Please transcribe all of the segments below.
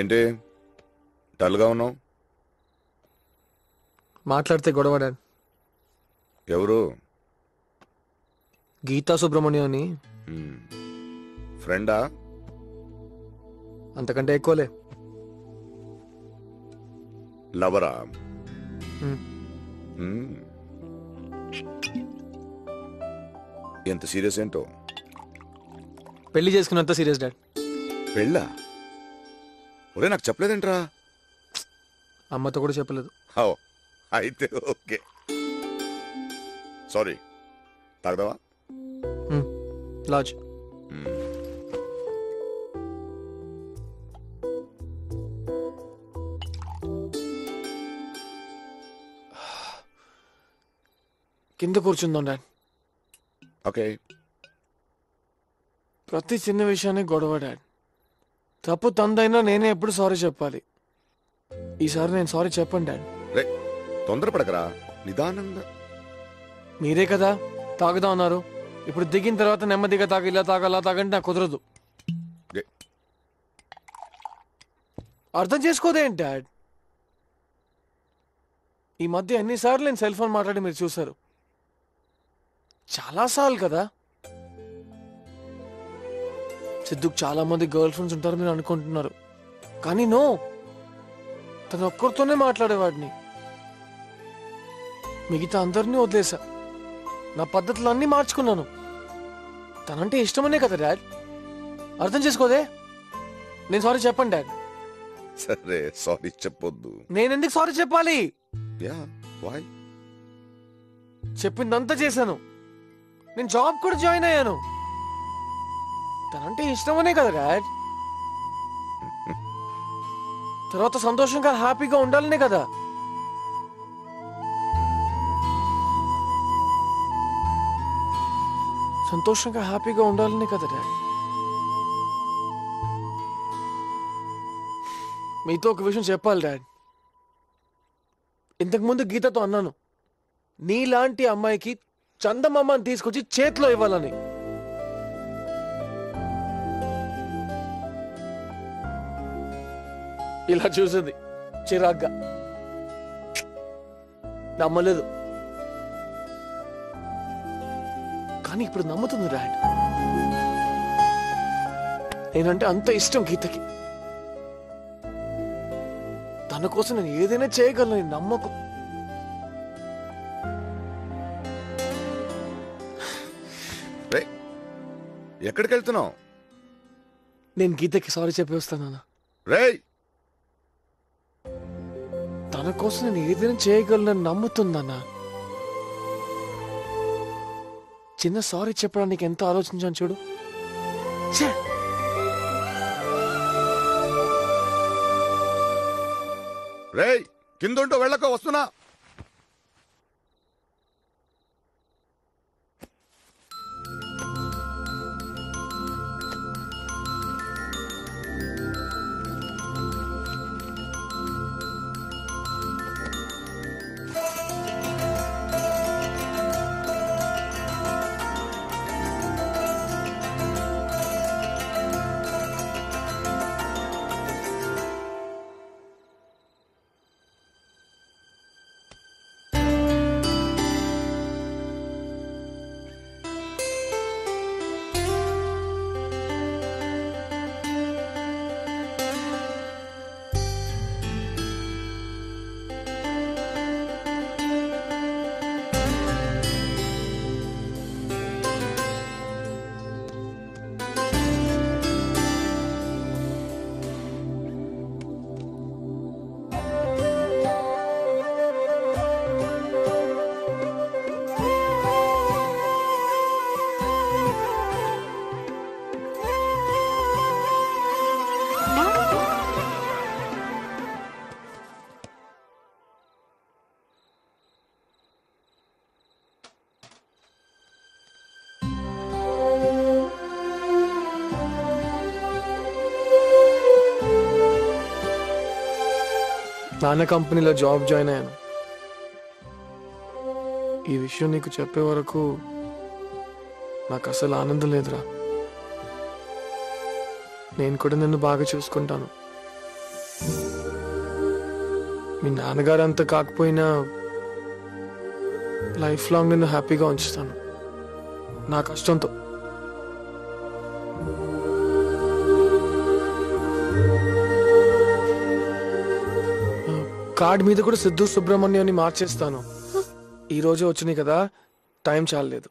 ఏంటి డల్గా ఉన్నావు? మాట్లాడితే గొడవ. డాడ్ ఎవరు? గీతా సుబ్రహ్మణ్యం అని. ఫ్రెండా? అంతకంటే ఎక్కువలే. లవరా? ఎంత సీరియస్ ఏంటో. పెళ్లి చేసుకున్నంత సీరియస్. డాడ్ పెళ్ళా? ఒరే నాకు చెప్పలేదేంట్రా? అమ్మతో కూడా చెప్పలేదు. అయితే ఓకే. సారీ. తాగదావా? లాజ్. కింద కూర్చుందాం డాడ్. ఓకే. ప్రతి చిన్న విషయాన్ని గొడవ. డాడ్ తప్పు తందైనా నేనే ఎప్పుడు సారీ చెప్పాలి. ఈసారి నేను సారీ చెప్పను డాడ్. తొందరపడకరా, నిదానంగా. మీరే కదా తాగుదా ఉన్నారు. ఇప్పుడు దిగిన తర్వాత నెమ్మదిగా తాగి ఇలా తాగలా తాగంటే నాకు కుదరదు. అర్థం చేసుకోదేంటి డాడ్? ఈ మధ్య ఎన్నిసార్లు నేను సెల్ ఫోన్ మాట్లాడి మీరు చూసారు? చాలాసార్లు కదా. సిద్ధుకు చాలా మంది గర్ల్ ఫ్రెండ్స్ ఉంటారు మీరు అనుకుంటున్నారు, కానీ నో, తను ఒక్కరితోనే మాట్లాడేవాడిని. మిగతా అందరినీ వదిలేసా. నా పద్ధతులు అన్నీ మార్చుకున్నాను. తనంటే ఇష్టమనే కదా డాడ్. అర్థం చేసుకోదే. నేను సారీ చెప్పండి డాడ్. సరే సారీ చెప్పొద్దు. నేనెందుకు సారీ చెప్పాలి? చెప్పిందంతా చేశాను. నేను జాబ్ కూడా జాయిన్ అయ్యాను. తనంటే ఇష్టమనే కదా డాడ్. తర్వాత సంతోషంగా హ్యాపీగా ఉండాలనే కదా. సంతోషంగా హ్యాపీగా ఉండాలనే కదా డాడ్. మీతో ఒక విషయం చెప్పాలి డాడ్. ఇంతకుముందు గీతతో అన్నాను నీలాంటి అమ్మాయికి చందమామని తీసుకొచ్చి చేతిలో ఇవ్వాలని. ఇలా చూసింది చిరాగ్గా. నమ్మలేదు, కానీ ఇప్పుడు నమ్ముతుంది డాడ్. నేనంటే అంత ఇష్టం గీతకి. తన కోసం నేను ఏదైనా చేయగలను. నమ్మకం ఎక్కడికి వెళ్తున్నావు? నేను గీతకి సారీ చెప్పి వస్తాను. తన కోసం నేను ఏదైనా చేయగలను నమ్ముతుందన్నా. చిన్న సారీ చెప్పడానికి ఎంత ఆలోచించాను చూడు. రేయ్ కిందుంటూ వెళ్ళక, వస్తున్నా. నాన్న కంపెనీలో జాబ్ జాయిన్ అయ్యాను. ఈ విషయం నీకు చెప్పే వరకు నాకు అసలు ఆనందం లేదురా. నేను కూడా నిన్ను బాగా చూసుకుంటాను. మీ నాన్నగారంత కాకపోయినా లైఫ్ లాంగ్ నిన్ను హ్యాపీగా ఉంచుతాను నా కష్టంతో. కార్డ్ మీద కూడా సిద్ధు సుబ్రహ్మణ్యం అని మార్చేస్తాను. ఈరోజే వచ్చినాయి కదా టైం చాలలేదు.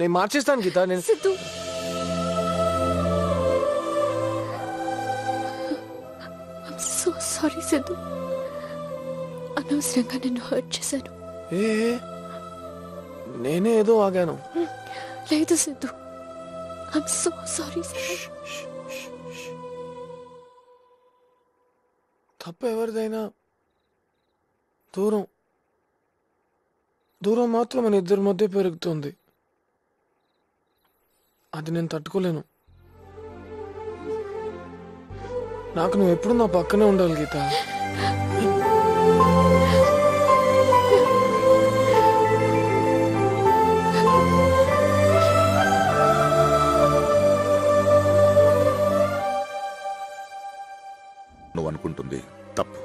నేను మార్చేస్తాను గీత. నేను సిద్ధు సో సారీ సిద్ధు, అనవసరంగా నేను హర్ట్ చేశాను. నేనే ఏదో ఆగాను. లేదు సిద్ధు, ఐమ్ సో సారీ. తప్పు ఎవరిదైనా దూరం దూరం మాత్రం మన ఇద్దరి మధ్య పెరుగుతుంది. అది నేను తట్టుకోలేను. నాకు నువ్వు ఎప్పుడు నా పక్కనే ఉండాలి గీత. నువ్వు అనుకుంటుంది తప్పు.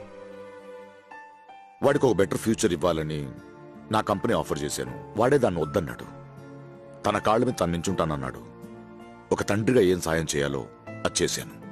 వాడికి ఒక బెటర్ ఫ్యూచర్ ఇవ్వాలని నా కంపెనీ ఆఫర్ చేశాను. వాడే దాన్ని వద్దన్నాడు. తన కాళ్ళ మీద తను నించుంటానన్నాడు. ఒక తండ్రిగా ఏం సాయం చేయాలో అది చేశాను.